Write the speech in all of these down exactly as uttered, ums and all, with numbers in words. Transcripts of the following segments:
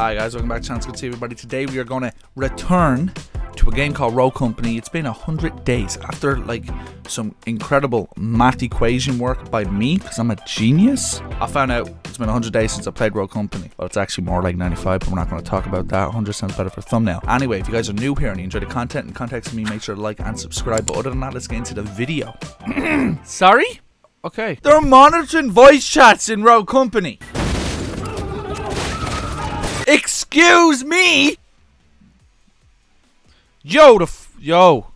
Hi guys, welcome back to Channel. Good to see everybody. Today we are going to return to a game called Rogue Company. It's been a hundred days, after like some incredible math equation work by me, because I'm a genius. I found out it's been a hundred days since I played Rogue Company. Well, it's actually more like ninety-five, but we're not going to talk about that. a hundred sounds better for a thumbnail. Anyway, if you guys are new here and you enjoy the content and context of me, make sure to like and subscribe. But other than that, let's get into the video. Sorry? Okay. They're monitoring voice chats in Rogue Company. Excuse me? Yo, the f yo.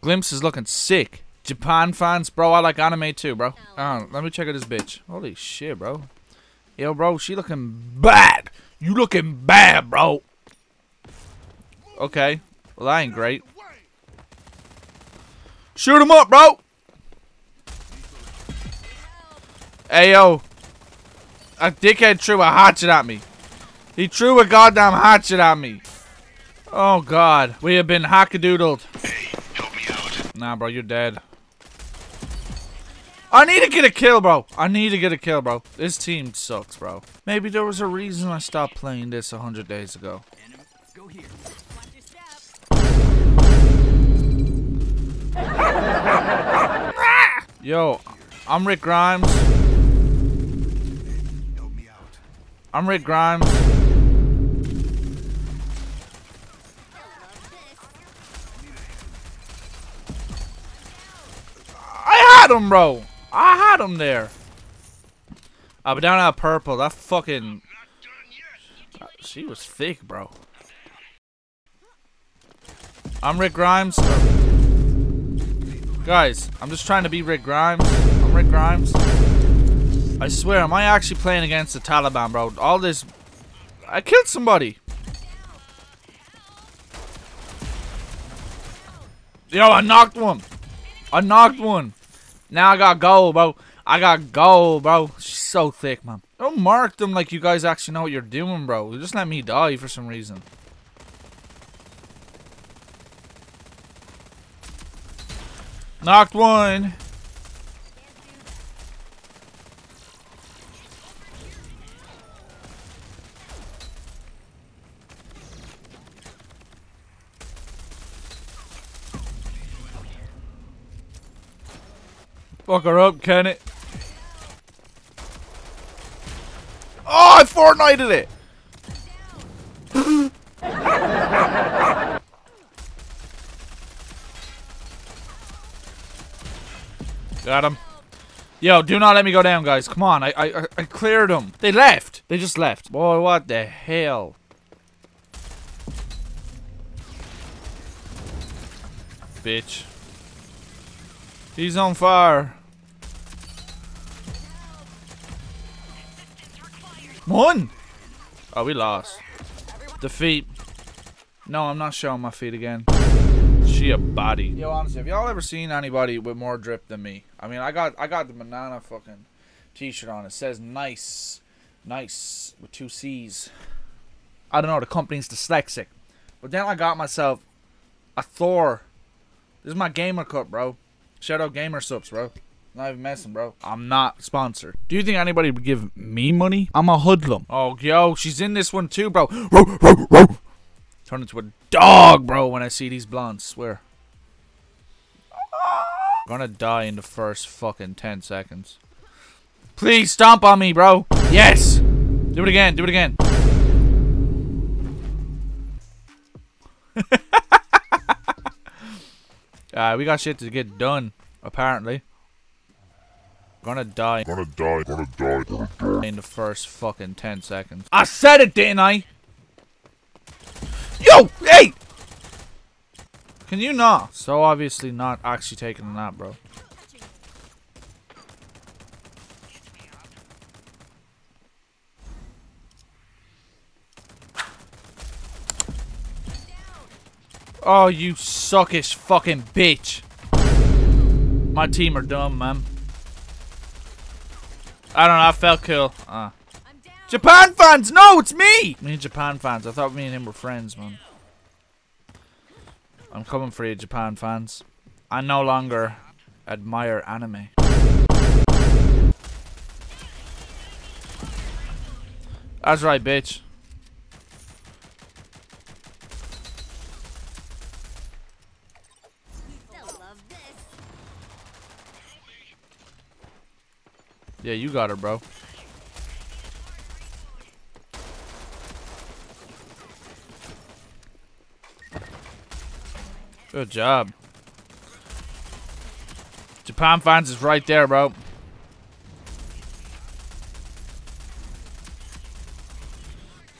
Glimpse is looking sick. Japan fans, bro, I like anime too, bro. Oh, let me check out this bitch. Holy shit, bro. Yo, bro, she looking bad. You looking bad, bro. Okay. Well, that ain't great. Shoot him up, bro. Hey, yo. A dickhead threw a hatchet at me. He threw a goddamn hatchet at me. Oh god, we have been hackadoodled. Hey, help me out. Nah, bro, you're dead. I need to get a kill, bro. I need to get a kill, bro. This team sucks, bro. Maybe there was a reason I stopped playing this a hundred days ago. Go here. Yo, I'm Rick Grimes. Help me out. I'm Rick Grimes. Him, bro. I had him there. I'll be down out purple. That fucking God, she was thick, bro. I'm Rick Grimes. Guys, I'm just trying to be Rick Grimes. I'm Rick Grimes. I swear, am I actually playing against the Taliban, bro? All this I killed somebody. Yo, I knocked one. I knocked one. Now I got gold, bro. I got gold, bro. She's so thick, man. Don't mark them like you guys actually know what you're doing, bro. Just let me die for some reason. Knocked one. Fuck her up, can it? Oh, I Fortnited it! Got him. Yo, do not let me go down, guys. Come on, I, I, I cleared them. They left. They just left. Boy, what the hell? Bitch. He's on fire. One! Oh, we lost. Defeat. No, I'm not showing my feet again. She a body. Yo, honestly, have y'all ever seen anybody with more drip than me? I mean, I got I got the banana fucking t-shirt on. It says nice. Nice. With two C's. I don't know, the company's dyslexic. But then I got myself a Thor. This is my gamer cup, bro. Shout out GamerSupps, bro. Not even messing, bro. I'm not sponsored. Do you think anybody would give me money? I'm a hoodlum. Oh, yo, she's in this one too, bro. Turn into a dog, bro, when I see these blondes, swear. I'm gonna die in the first fucking ten seconds. Please stomp on me, bro. Yes! Do it again, do it again. Uh, we got shit to get done, apparently. Gonna die. Gonna die. Gonna die. Gonna die. In the first fucking ten seconds. I said it, didn't I? Yo! Hey! Can you not? So obviously not actually taking a nap, bro. Oh, you suckish fucking bitch. My team are dumb, man. I don't know, I felt cool. Uh. Japan fans, no, it's me! Me and Japan fans, I thought me and him were friends, man. I'm coming for you, Japan fans. I no longer admire anime. That's right, bitch. Yeah, you got her, bro. Good job. Japan fans is right there, bro.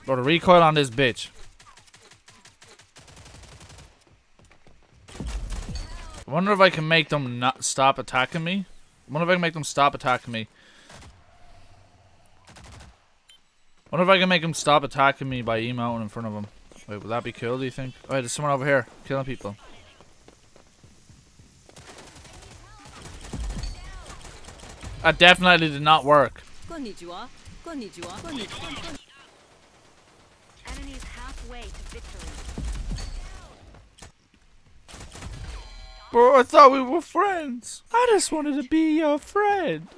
Bro, the recoil on this bitch. I wonder if I can make them not stop attacking me. I wonder if I can make them stop attacking me. I wonder if I can make them stop attacking me by emoting in front of them. Wait, would that be cool, do you think? Oh, wait, there's someone over here killing people. That definitely did not work. Konnichiwa. Konnichiwa. Konnichiwa. Enemies halfway to victory. Bro, I thought we were friends. I just wanted to be your friend.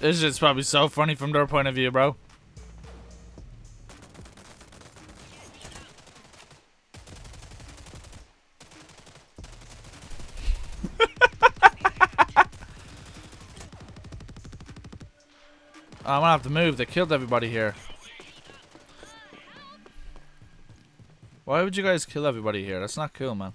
This shit's probably so funny from their point of view, bro. I'm gonna have to move. They killed everybody here. Why would you guys kill everybody here? That's not cool, man.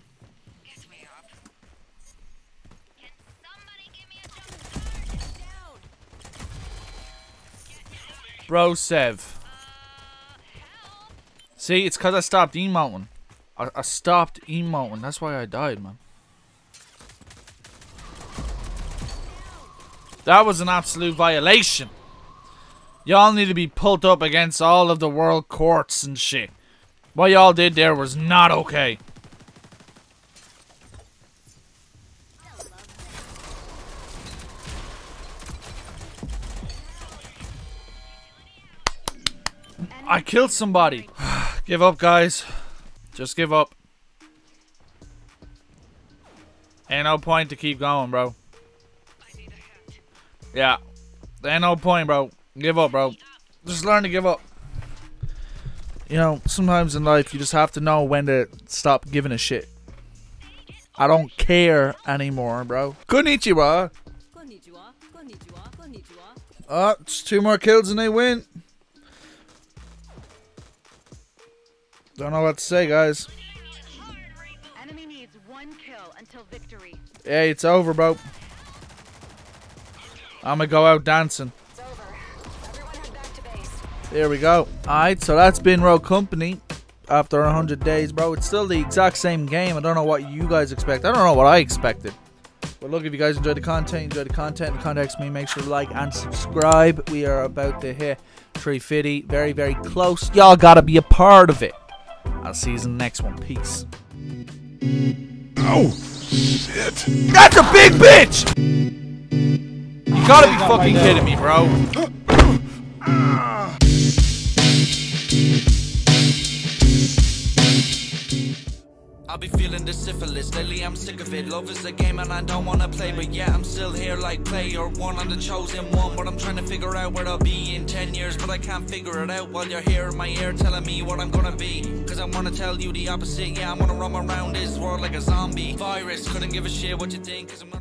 Bro, Sev. See, it's because I stopped emoting. I, I stopped emoting. That's why I died, man. That was an absolute violation. Y'all need to be pulled up against all of the world courts and shit. What y'all did there was not okay. I killed somebody. Give up, guys. Just give up. Ain't no point to keep going, bro. Yeah. Ain't no point, bro. Give up, bro. Just learn to give up. You know, sometimes in life you just have to know when to stop giving a shit. I don't care anymore, bro. Konnichiwa. Konnichiwa. Konnichiwa. Konnichiwa. Oh, it's two more kills and they win. Don't know what to say, guys. Enemy needs one kill until victory. Hey, it's over, bro. I'm gonna go out dancing. There we go. Alright, so that's been Rogue Company after one hundred days, bro. It's still the exact same game. I don't know what you guys expect. I don't know what I expected. But look, if you guys enjoyed the content, enjoy the content, and contact me, make sure to like and subscribe. We are about to hit three fifty. Very, very close. Y'all gotta be a part of it. I'll see you in the next one. Peace. Oh, shit. That's a big bitch! You gotta be fucking kidding me, bro. I'll be feeling the syphilis, lately I'm sick of it. Love is a game and I don't wanna play, but yeah, I'm still here like player one. I'm the chosen one, but I'm trying to figure out where I'll be in ten years. But I can't figure it out while you're here in my ear telling me what I'm gonna be. Cause I wanna tell you the opposite, yeah, I'm gonna roam around this world like a zombie virus. Couldn't give a shit what you think, cause I'm